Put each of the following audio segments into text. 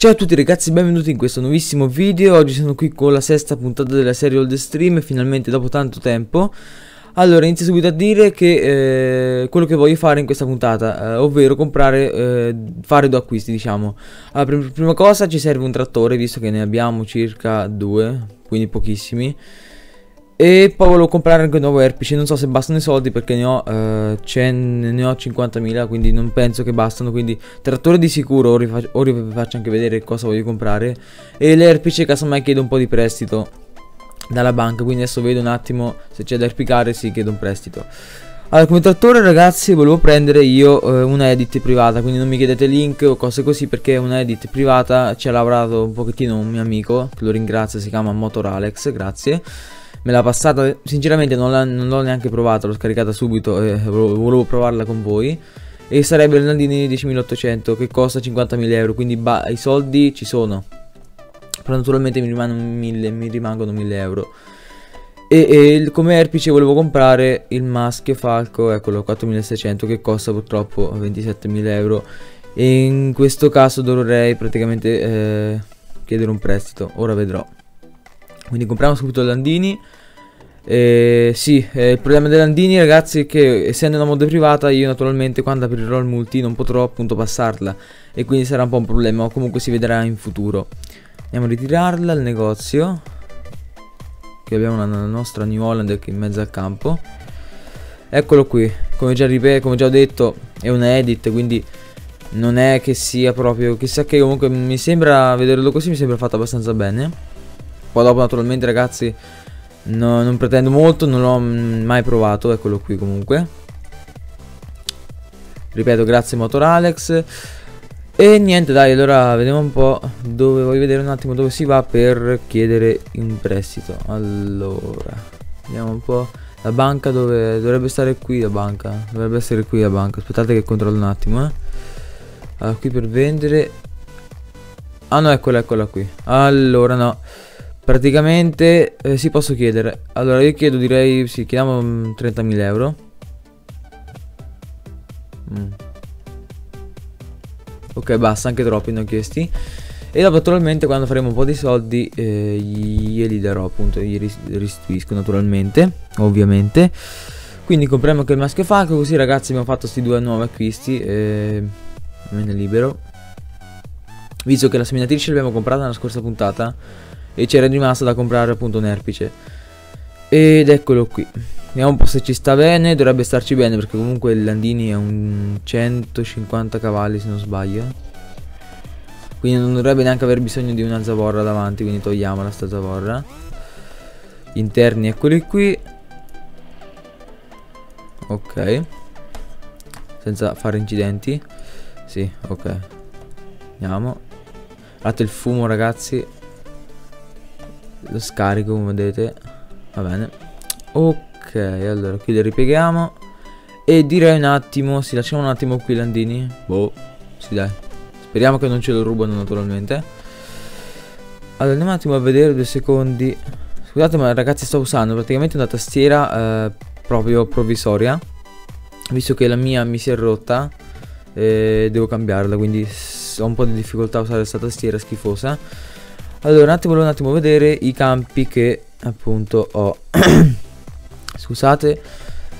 Ciao a tutti ragazzi, benvenuti in questo nuovissimo video. Oggi sono qui con la sesta puntata della serie Old Stream, finalmente dopo tanto tempo. Allora, inizio subito a dire che quello che voglio fare in questa puntata, ovvero comprare, fare due acquisti, diciamo. Allora, per prima cosa ci serve un trattore, visto che ne abbiamo circa due, quindi pochissimi. E poi volevo comprare anche un nuovo erpice, non so se bastano i soldi perché ne ho 50.000, quindi non penso che bastano. Quindi trattore di sicuro, ora vi faccio anche vedere cosa voglio comprare. E l'erpice casomai chiedo un po' di prestito dalla banca, quindi adesso vedo un attimo se c'è da erpicare, sì, chiedo un prestito. Allora, come trattore ragazzi volevo prendere io una edit privata, quindi non mi chiedete link o cose così perché una edit privata ci ha lavorato un pochettino un mio amico, che lo ringrazio, si chiama Motoralex, grazie. Me l'ha passata, sinceramente non l'ho neanche provata, l'ho scaricata subito e volevo provarla con voi. E sarebbe il Landini 10800 che costa 50.000 euro, quindi i soldi ci sono. Però naturalmente mi rimangono 1000 euro. E come erpice volevo comprare il Maschio Falco, eccolo, 4600 che costa purtroppo 27.000 euro. E in questo caso dovrei praticamente chiedere un prestito, ora vedrò. Quindi compriamo subito Landini. Sì, il problema dei Landini ragazzi è che essendo una mod privata io naturalmente quando aprirò il multi non potrò appunto passarla, e quindi sarà un po' un problema, o comunque si vedrà in futuro. Andiamo a ritirarla al negozio, che abbiamo la nostra New Holland che è in mezzo al campo. Eccolo qui, come già ho detto è una edit, quindi non è che sia proprio chissà che, comunque mi sembra, vederlo così mi sembra fatto abbastanza bene. Poi dopo naturalmente ragazzi non pretendo molto, non l'ho mai provato. Eccolo qui, comunque ripeto grazie Motoralex. E niente, dai, allora vediamo un po' dove, voglio vedere un attimo dove si va per chiedere un prestito. Allora vediamo un po' la banca, dove dovrebbe stare, qui la banca, dovrebbe essere qui la banca, aspettate che controllo un attimo Allora, qui per vendere, ah no, eccola qui. Allora no, praticamente si posso chiedere. Allora io chiedo, direi sì, chiediamo 30.000 euro. Ok, basta, anche troppi ne ho chiesti. E dopo naturalmente quando faremo un po' di soldi glieli darò, appunto gli restituisco naturalmente, ovviamente. Quindi compriamo anche il Maschio Falco, così ragazzi abbiamo fatto questi due nuovi acquisti. Me ne libero, visto che la seminatrice l'abbiamo comprata nella scorsa puntata e c'era rimasta da comprare appunto un erpice. Ed eccolo qui, vediamo un po' se ci sta bene. Dovrebbe starci bene perché comunque il Landini è un 150 cavalli se non sbaglio, quindi non dovrebbe neanche aver bisogno di una zavorra davanti, quindi togliamola sta zavorra. Gli interni eccoli qui, ok, senza fare incidenti, sì, ok. Andiamo, guardate il fumo ragazzi, lo scarico come vedete, va bene. Ok, allora qui le ripieghiamo e direi un attimo sì, lasciamo un attimo qui Landini, boh, sì dai, speriamo che non ce lo rubano naturalmente. Allora andiamo un attimo a vedere, 2 secondi, scusate ma ragazzi sto usando praticamente una tastiera proprio provvisoria, visto che la mia mi si è rotta e devo cambiarla, quindi ho un po' di difficoltà a usare questa tastiera schifosa. Allora volevo un attimo vedere i campi che appunto ho. Scusate,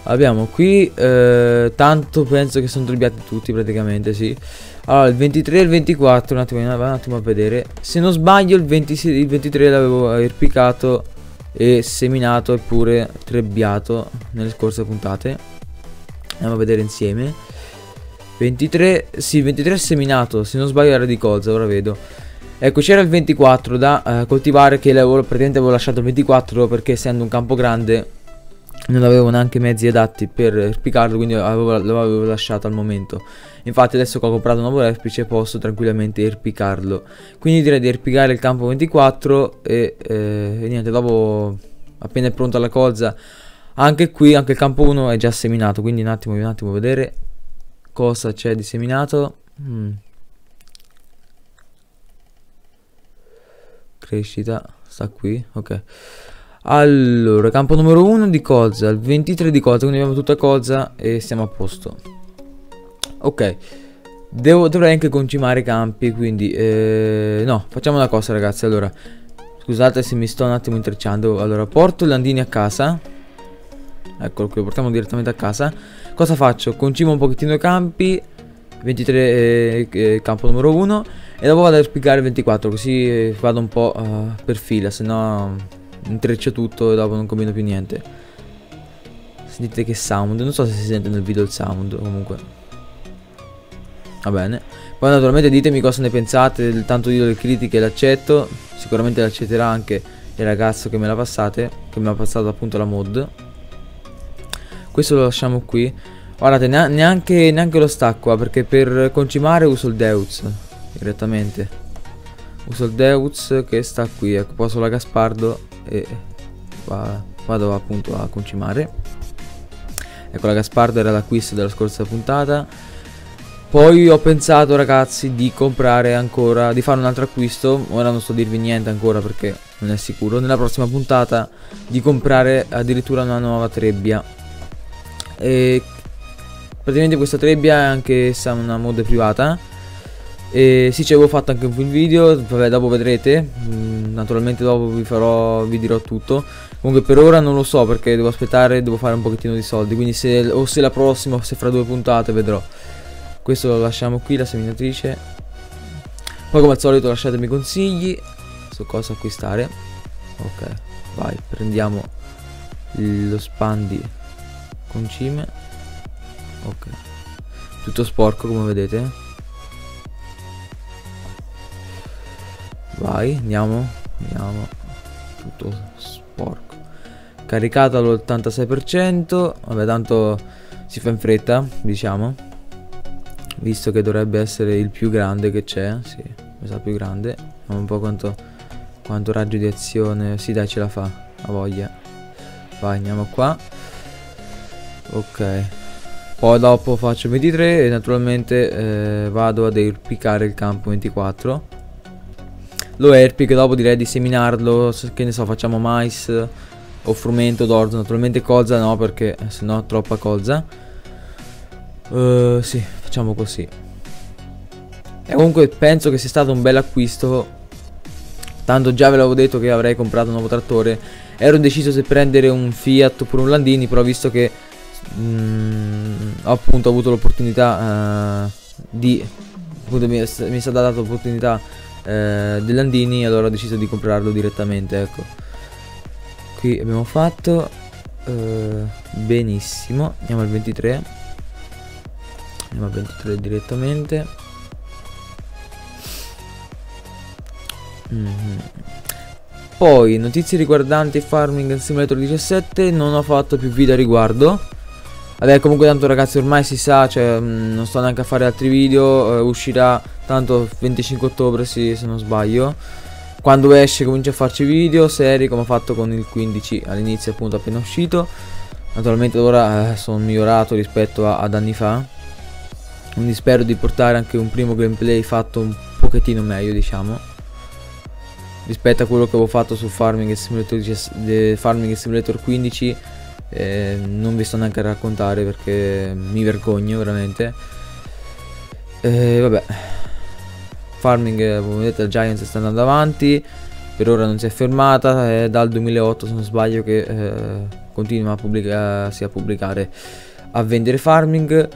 abbiamo qui tanto penso che sono trebbiati tutti praticamente, sì. Allora il 23 e il 24, un attimo a vedere. Se non sbaglio il 26, il 23 l'avevo erpicato e seminato e pure trebbiato nelle scorse puntate. Andiamo a vedere insieme. 23, sì, il 23 è seminato, se non sbaglio era di colza, ora vedo. Ecco, c'era il 24 da coltivare, che praticamente avevo lasciato il 24 perché essendo un campo grande non avevo neanche i mezzi adatti per erpicarlo, quindi l'avevo lasciato al momento. Infatti adesso che ho comprato un nuovo erpice posso tranquillamente erpicarlo, quindi direi di erpicare il campo 24 e niente, dopo appena è pronta la colza. Anche qui, anche il campo 1 è già seminato, quindi un attimo vedere cosa c'è di seminato. Crescita sta qui, ok. Allora campo numero 1 di colza, il 23 di colza, quindi abbiamo tutta colza e siamo a posto. Ok, Dovrei anche concimare i campi, quindi no, facciamo una cosa ragazzi. Allora, scusate se mi sto un attimo intrecciando. Allora, porto il Landini a casa. Eccolo qui, lo portiamo direttamente a casa. Cosa faccio? Concimo un pochettino i campi. 23 campo numero 1. E dopo vado a spiegare 24, così vado un po' per fila, se no intreccio tutto e dopo non combino più niente. Sentite che sound, non so se si sente nel video il sound, comunque va bene. Poi naturalmente ditemi cosa ne pensate, tanto io le critiche le accetto, sicuramente le accetterà anche il ragazzo che me l'ha passate, che mi ha passato appunto la mod. Questo lo lasciamo qui. Guardate, neanche lo stacco, perché per concimare uso il Deutz direttamente. Uso il Deutz che sta qui, ecco, posso la Gaspardo e vado appunto a concimare. Ecco, la Gaspardo era l'acquisto della scorsa puntata. Poi ho pensato ragazzi di comprare ancora, di fare un altro acquisto, ora non sto a dirvi niente ancora perché non è sicuro, nella prossima puntata di comprare addirittura una nuova trebbia. E praticamente questa trebbia è anche una mod privata. E sì, ci avevo fatto anche un video, vabbè, dopo vedrete, naturalmente dopo vi dirò tutto. Comunque per ora non lo so perché devo aspettare, devo fare un pochettino di soldi, quindi se, o se la prossima o se fra due puntate vedrò. Questo lo lasciamo qui, la seminatrice. Poi come al solito lasciatemi consigli su cosa acquistare. Ok, vai, prendiamo lo spandi con cime. Ok, tutto sporco come vedete. Vai, andiamo. Tutto sporco. Caricato all'86%. Vabbè, tanto si fa in fretta, diciamo, visto che dovrebbe essere il più grande che c'è. Sì, mi sa più grande. Vediamo un po' quanto raggio di azione. Sì dai, ce la fa, ha voglia. Vai, andiamo qua. Ok, poi dopo faccio 23 e naturalmente vado ad erpicare il campo 24. Lo erpico, dopo direi di seminarlo, che ne so, facciamo mais o frumento, d'orzo. Naturalmente colza no, perché sennò troppa colza. Sì, facciamo così. E comunque penso che sia stato un bel acquisto. Tanto già ve l'avevo detto che avrei comprato un nuovo trattore. Ero indeciso se prendere un Fiat oppure un Landini, però visto che ho appunto avuto l'opportunità mi è stata data l'opportunità del Landini, allora ho deciso di comprarlo direttamente. Ecco, qui abbiamo fatto benissimo. Andiamo al 23. Andiamo a 23 direttamente. Poi notizie riguardanti Farming Simulator 17. Non ho fatto più video a riguardo. Vabbè, comunque tanto ragazzi ormai si sa, cioè, non sto neanche a fare altri video. Uscirà tanto 25 ottobre sì, se non sbaglio. Quando esce comincio a farci video seri, come ho fatto con il 15 all'inizio, appunto appena uscito. Naturalmente ora sono migliorato rispetto ad anni fa, quindi spero di portare anche un primo gameplay fatto un pochettino meglio, diciamo, rispetto a quello che avevo fatto su Farming Simulator 15. Non vi sto neanche a raccontare perché mi vergogno veramente. Vabbè, Farming, come vedete, la Giants sta andando avanti, per ora non si è fermata, è dal 2008 se non sbaglio che continua a pubblicare, a vendere Farming.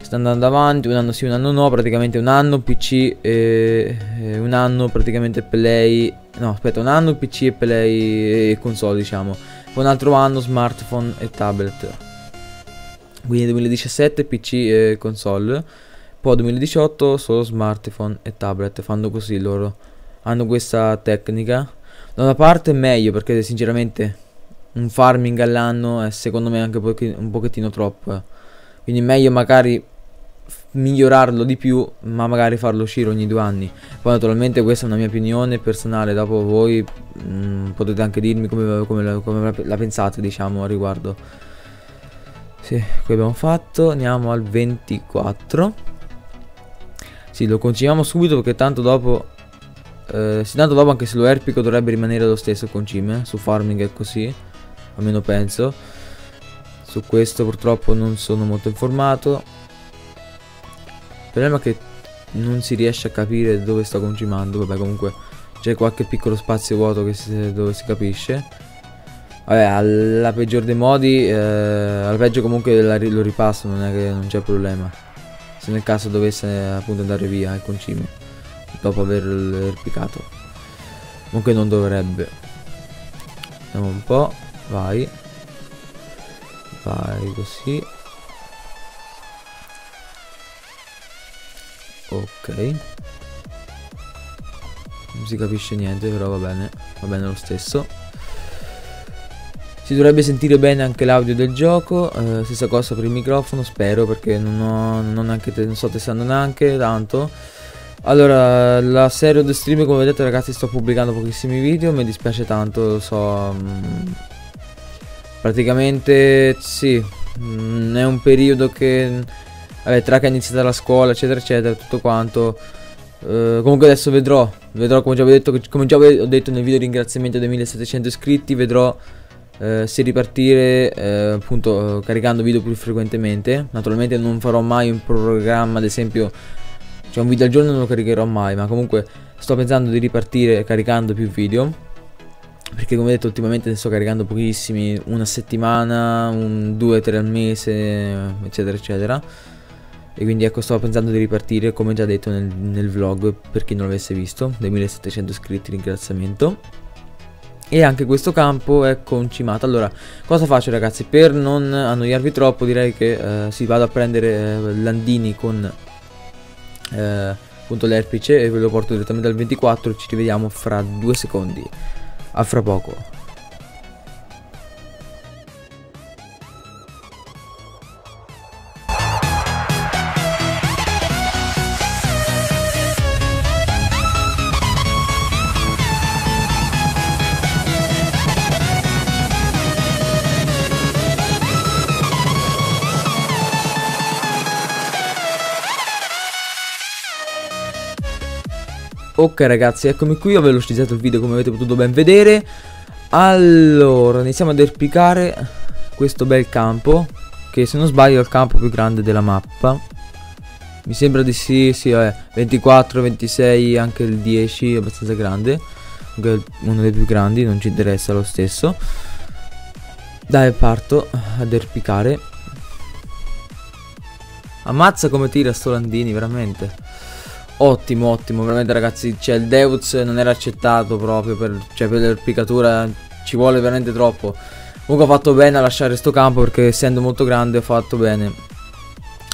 Sta andando avanti, un anno sì, un anno no, praticamente un anno PC e un anno praticamente play, no aspetta, un anno PC e play e console, diciamo, poi un altro anno smartphone e tablet, quindi 2017 PC e console, poi 2018 solo smartphone e tablet. Fanno così loro, hanno questa tecnica. Da una parte è meglio perché sinceramente un Farming all'anno è secondo me anche un pochettino troppo, quindi meglio magari migliorarlo di più, ma magari farlo uscire ogni 2 anni. Poi naturalmente questa è una mia opinione personale, dopo voi potete anche dirmi come la pensate, diciamo, a riguardo. Sì, qui abbiamo fatto, andiamo al 24. Sì, lo concimiamo subito perché tanto dopo tanto dopo anche se lo erpico dovrebbe rimanere lo stesso concime. Su Farming è così, almeno penso. Su questo purtroppo non sono molto informato. Il problema è che non si riesce a capire dove sto concimando. Vabbè, comunque c'è qualche piccolo spazio vuoto che dove si capisce. Vabbè, alla peggior dei modi, alla peggio comunque lo ripasso, non è che non c'è problema. Se nel caso dovesse appunto andare via il concime dopo averlo replicato. Comunque non dovrebbe. Vediamo un po'. Vai. Vai così. Ok. Non si capisce niente, però va bene lo stesso. Si dovrebbe sentire bene anche l'audio del gioco, stessa cosa per il microfono, spero, perché non sto testando neanche tanto. Allora, la serie di stream, come vedete ragazzi, sto pubblicando pochissimi video, mi dispiace tanto, lo so. Praticamente sì, è un periodo che... Vabbè, tra che è iniziata la scuola eccetera eccetera, tutto quanto, comunque adesso vedrò come già ho detto nel video ringraziamento dei 1700 iscritti, vedrò se ripartire appunto caricando video più frequentemente. Naturalmente non farò mai un programma, ad esempio, cioè un video al giorno non lo caricherò mai, ma comunque sto pensando di ripartire caricando più video, perché come detto ultimamente ne sto caricando pochissimi, una settimana, due o tre al mese eccetera eccetera. E quindi ecco, stavo pensando di ripartire come già detto nel vlog, per chi non l'avesse visto, dei 1700 iscritti, ringraziamento. E anche questo campo è concimato. Allora, cosa faccio ragazzi? Per non annoiarvi troppo direi che vado a prendere Landini con appunto l'erpice e ve lo porto direttamente al 24. Ci rivediamo fra 2 secondi. A fra poco. Ok ragazzi, eccomi qui, ho velocizzato il video come avete potuto ben vedere. Allora, iniziamo ad erpicare questo bel campo, che se non sbaglio è il campo più grande della mappa. Mi sembra di sì, sì, vabbè, 24, 26, anche il 10 è abbastanza grande. Uno dei più grandi, non ci interessa lo stesso. Dai, parto ad erpicare. Ammazza come tira sto Landini, veramente. Ottimo, ottimo, veramente ragazzi, cioè il Deutz non era accettato proprio per l'erpicatura, ci vuole veramente troppo. Comunque ho fatto bene a lasciare sto campo, perché essendo molto grande ho fatto bene.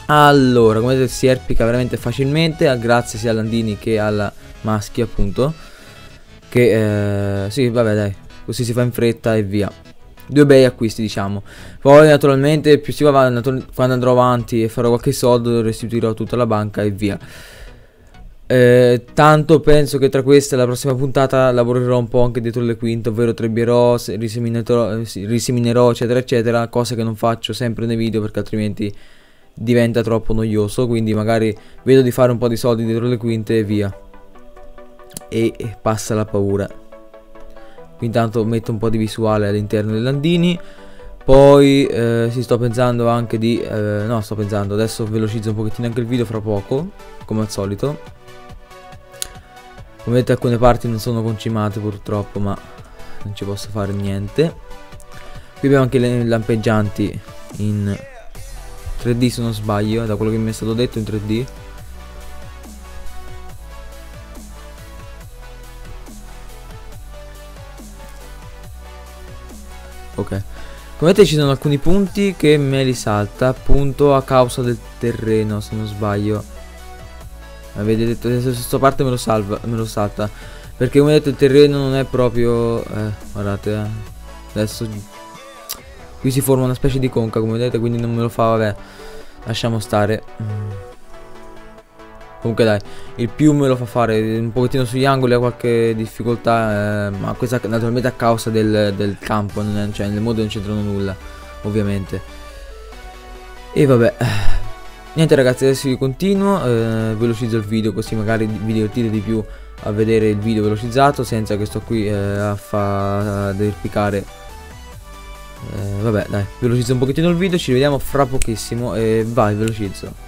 Allora, come vedete si erpica veramente facilmente, grazie sia a Landini che alla Maschio appunto. Che, sì, vabbè dai, così si fa in fretta e via. Due bei acquisti, diciamo. Poi naturalmente più si va avanti, quando andrò avanti e farò qualche soldo restituirò tutta la banca e via. Tanto penso che tra questa e la prossima puntata lavorerò un po' anche dietro le quinte, ovvero trebbierò, riseminerò eccetera eccetera, cose che non faccio sempre nei video perché altrimenti diventa troppo noioso. Quindi magari vedo di fare un po' di soldi dietro le quinte e via, e passa la paura. Quindi intanto metto un po' di visuale all'interno dei Landini. Poi sto pensando anche di... no, sto pensando, adesso velocizzo un pochettino anche il video fra poco, come al solito. Come vedete alcune parti non sono concimate purtroppo, ma non ci posso fare niente. Qui abbiamo anche le lampeggianti in 3D se non sbaglio, da quello che mi è stato detto in 3D. Ok, come vedete ci sono alcuni punti che me li salta appunto a causa del terreno se non sbaglio. Vedete, questa parte me lo salta perché come detto il terreno non è proprio... guardate, adesso qui si forma una specie di conca come vedete, quindi non me lo fa, vabbè, lasciamo stare. Comunque dai, il più me lo fa fare un pochettino sugli angoli, ha qualche difficoltà, ma questa naturalmente a causa del campo, cioè nel modo non c'entrano nulla ovviamente. E vabbè, niente ragazzi, adesso io continuo, velocizzo il video così magari vi divertite di più a vedere il video velocizzato senza che sto qui a far erpicare. Vabbè dai, velocizzo un pochettino il video, ci vediamo fra pochissimo e vai, velocizzo.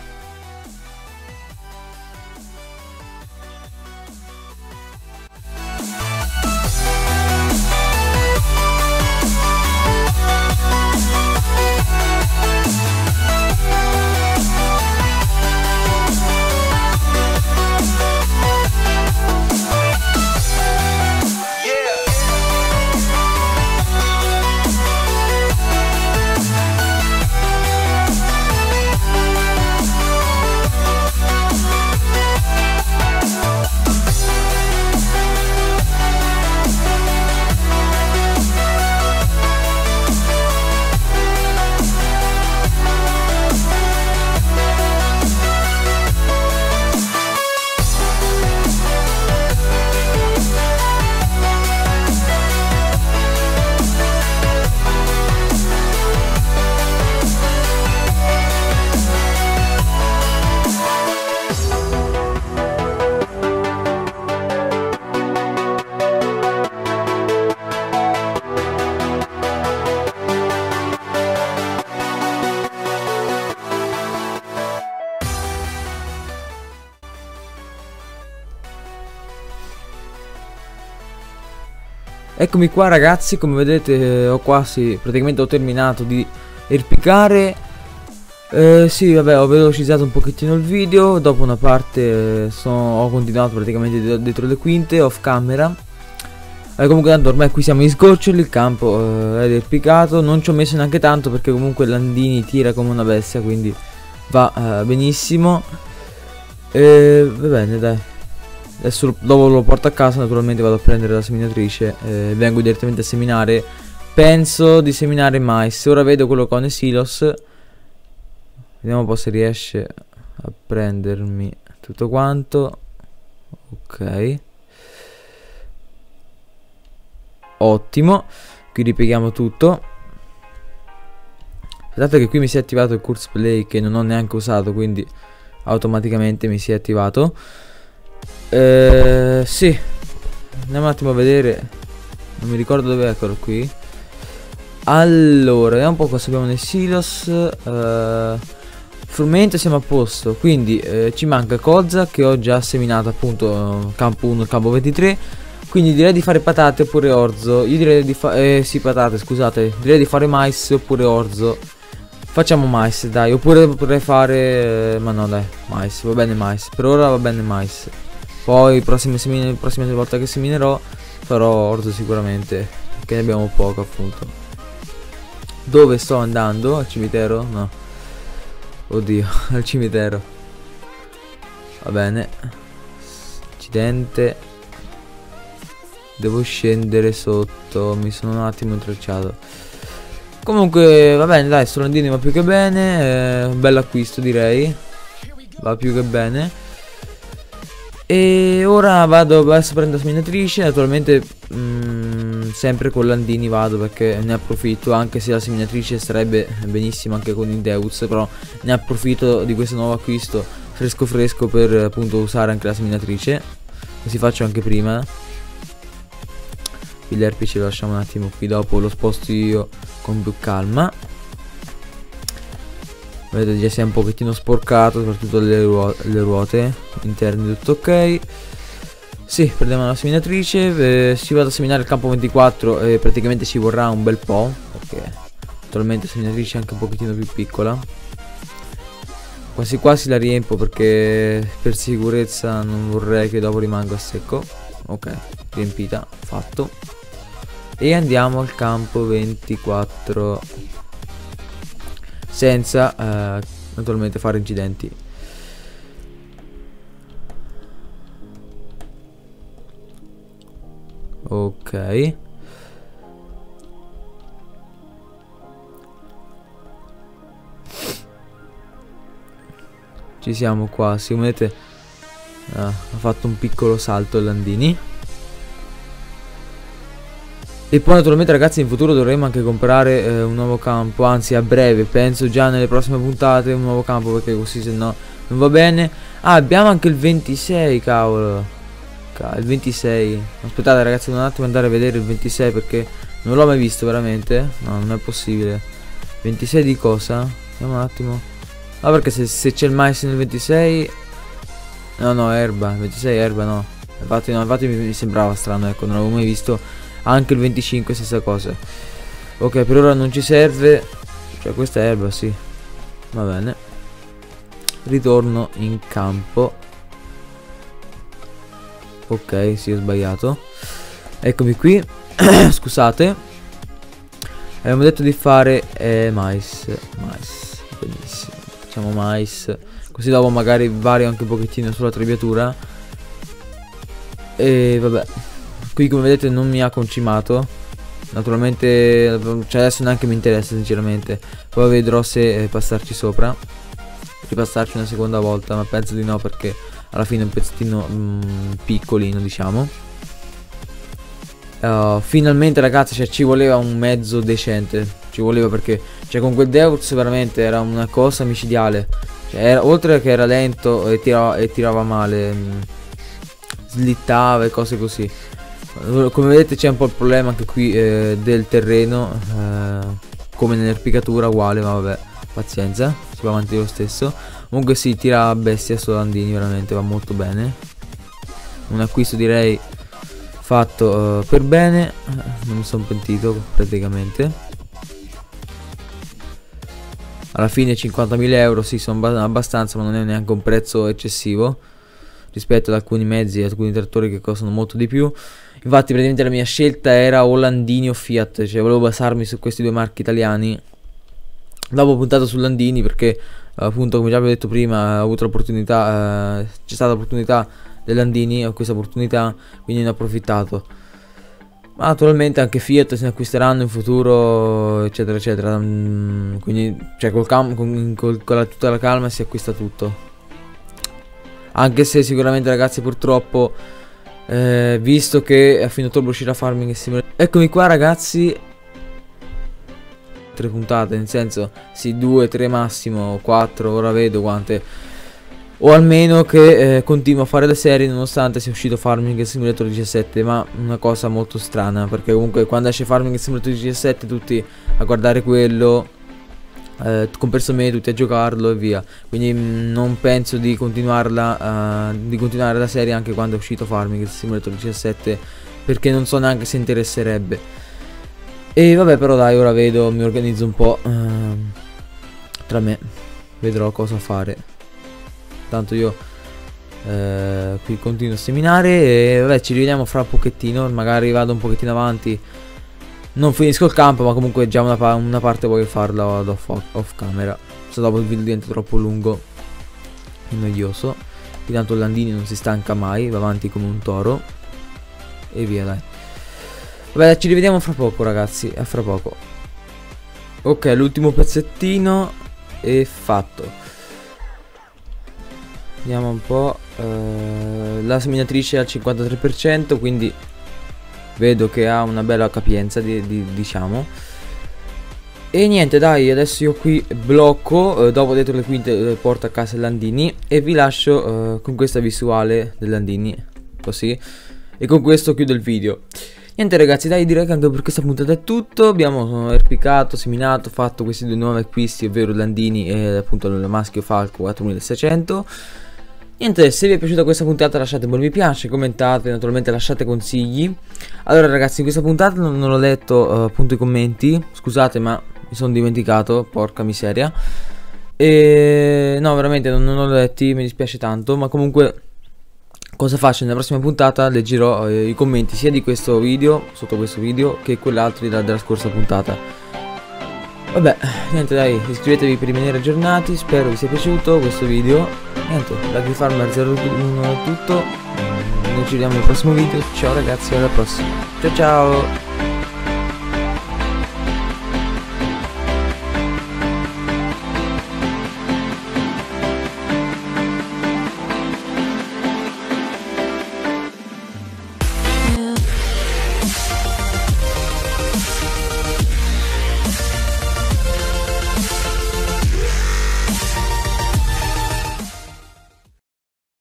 Eccomi qua ragazzi, come vedete ho quasi praticamente ho terminato di irpicare. Sì, vabbè, ho velocizzato un pochettino il video. Dopo una parte ho continuato praticamente dietro le quinte, off camera. Comunque tanto ormai qui siamo in sgoccioli, il campo è irpicato. Non ci ho messo neanche tanto perché comunque Landini tira come una bestia, quindi va benissimo. Va bene, dai. Adesso dopo lo porto a casa, naturalmente vado a prendere la seminatrice e vengo direttamente a seminare. Penso di seminare mais. Ora vedo quello con i silos. Vediamo un po' se riesce a prendermi tutto quanto. Ok, ottimo. Qui ripieghiamo tutto. Aspettate che qui mi si è attivato il CoursePlay che non ho neanche usato, quindi automaticamente mi si è attivato. Sì, andiamo un attimo a vedere. Non mi ricordo dove è, eccolo qui. Allora, vediamo un po' cosa abbiamo nei silos. Frumento, siamo a posto. Quindi ci manca cozza che ho già seminato, appunto, campo 1 e campo 23. Quindi direi di fare patate oppure orzo. Io direi di fare, sì, patate, scusate. Direi di fare mais oppure orzo. Facciamo mais, dai. Oppure potrei fare, ma no, dai, mais, va bene mais. Per ora va bene mais. Poi prossima volta che seminerò farò orzo sicuramente, che ne abbiamo poco, appunto. Dove sto andando? Al cimitero? No. Oddio, al cimitero. Va bene. Accidente. Devo scendere sotto. Mi sono un attimo intracciato. Comunque va bene, dai, sto Landini va più che bene. Bell'acquisto direi. Va più che bene. E ora vado, adesso prendo la seminatrice. Naturalmente sempre con Landini vado perché ne approfitto. Anche se la seminatrice sarebbe benissimo anche con il Deutz, però ne approfitto di questo nuovo acquisto fresco fresco per appunto usare anche la seminatrice, così faccio anche prima. Qui l'erpice lo lasciamo un attimo qui, dopo lo sposto io con più calma. Vedete già si è un pochettino sporcato, soprattutto le ruote interne, tutto ok. Sì, prendiamo la seminatrice. Si vado a seminare il campo 24 e praticamente ci vorrà un bel po', perché naturalmente la seminatrice è anche un pochettino più piccola. Quasi quasi la riempo perché per sicurezza non vorrei che dopo rimanga a secco. Ok, riempita, fatto. E andiamo al campo 24 senza naturalmente fare incidenti. Ok, ci siamo quasi, come vedete ha fatto un piccolo salto il Landini. E poi naturalmente ragazzi in futuro dovremo anche comprare un nuovo campo, anzi a breve, penso già nelle prossime puntate un nuovo campo, perché così se no non va bene. Ah, abbiamo anche il 26, cavolo. Il 26. Aspettate ragazzi un attimo, andare a vedere il 26 perché non l'ho mai visto veramente. No, non è possibile. 26 di cosa? Andiamo un attimo. Ah, perché se c'è il mais nel 26. No, no, erba. 26 erba, no. Infatti no, infatti mi sembrava strano, ecco, non l'avevo mai visto. Anche il 25 stessa cosa. Ok, per ora non ci serve. Cioè questa erba, sì. Va bene. Ritorno in campo. Ok, sì, ho sbagliato. Eccomi qui. Scusate. Abbiamo detto di fare mais. Mais. Benissimo. Facciamo mais. Così dopo magari vario anche un pochettino sulla trebbiatura. E vabbè. Qui come vedete non mi ha concimato. Naturalmente cioè adesso neanche mi interessa sinceramente. Poi vedrò se passarci sopra, ripassarci una seconda volta, ma penso di no perché alla fine è un pezzettino piccolino, diciamo. Finalmente ragazzi, cioè, ci voleva un mezzo decente. Ci voleva perché cioè, con quel Deutz veramente era una cosa micidiale, cioè, oltre che era lento e tirava male, slittava e cose così. Come vedete c'è un po' il problema anche qui del terreno, come nell'erpicatura uguale, ma vabbè, pazienza, si va avanti lo stesso. Comunque si tira bestia su Landini, veramente va molto bene. Un acquisto direi fatto per bene, non mi sono pentito praticamente. Alla fine 50.000 euro sì, sono abbastanza, ma non è neanche un prezzo eccessivo rispetto ad alcuni mezzi e alcuni trattori che costano molto di più. Infatti praticamente la mia scelta era o Landini o Fiat, cioè volevo basarmi su questi due marchi italiani. L'avevo puntato su Landini perché appunto, come già vi ho detto prima, ho avuto l'opportunità, c'è stata l'opportunità del Landini, ho questa opportunità, quindi ne ho approfittato. Ma naturalmente anche Fiat se ne acquisteranno in futuro, eccetera eccetera, quindi cioè, con tutta la calma si acquista tutto. Anche se sicuramente ragazzi purtroppo, visto che a fine ottobre uscirà Farming Simulator. Eccomi qua ragazzi, 3 puntate, nel senso sì, 2, 3 massimo, 4, ora vedo quante. O almeno che continuo a fare le serie nonostante sia uscito Farming Simulator 17, ma una cosa molto strana, perché comunque quando esce Farming Simulator 17 tutti a guardare quello, compreso me, tutti a giocarlo e via. Quindi non penso di continuarla, di continuare la serie anche quando è uscito Farming Simulator 17, perché non so neanche se interesserebbe. E vabbè, però dai, ora vedo, mi organizzo un po' tra me, vedrò cosa fare. Tanto io qui continuo a seminare e vabbè, ci rivediamo fra un pochettino, magari vado un pochettino avanti, non finisco il campo, ma comunque già una parte voglio farla off camera, se dopo il video diventa troppo lungo è noioso. Intanto Landini non si stanca mai, va avanti come un toro e via, dai. Vabbè, ci rivediamo fra poco ragazzi, a fra poco. Ok, l'ultimo pezzettino è fatto. Vediamo un po', la seminatrice è al 53%, quindi vedo che ha una bella capienza diciamo. E niente dai, adesso io qui blocco, dopo dietro le quinte porto a casa Landini e vi lascio con questa visuale del Landini, così, e con questo chiudo il video. Niente ragazzi, dai, direi che anche per questa puntata è tutto. Abbiamo erpicato, seminato, fatto questi due nuovi acquisti, ovvero Landini e appunto il Maschio Falco 4600. Niente, se vi è piaciuta questa puntata lasciate un bel mi piace, commentate, naturalmente lasciate consigli. Allora ragazzi, in questa puntata non ho letto appunto i commenti, scusate ma mi sono dimenticato, porca miseria. E no, veramente non ho letti, mi dispiace tanto, ma comunque cosa faccio? Nella prossima puntata leggerò i commenti sia di questo video, sotto questo video, che quell'altro della scorsa puntata. Vabbè, niente dai, iscrivetevi per rimanere aggiornati, spero vi sia piaciuto questo video. Niente, da AGRIFARMER01 è tutto, noi ci vediamo nel prossimo video, ciao ragazzi, alla prossima, ciao ciao!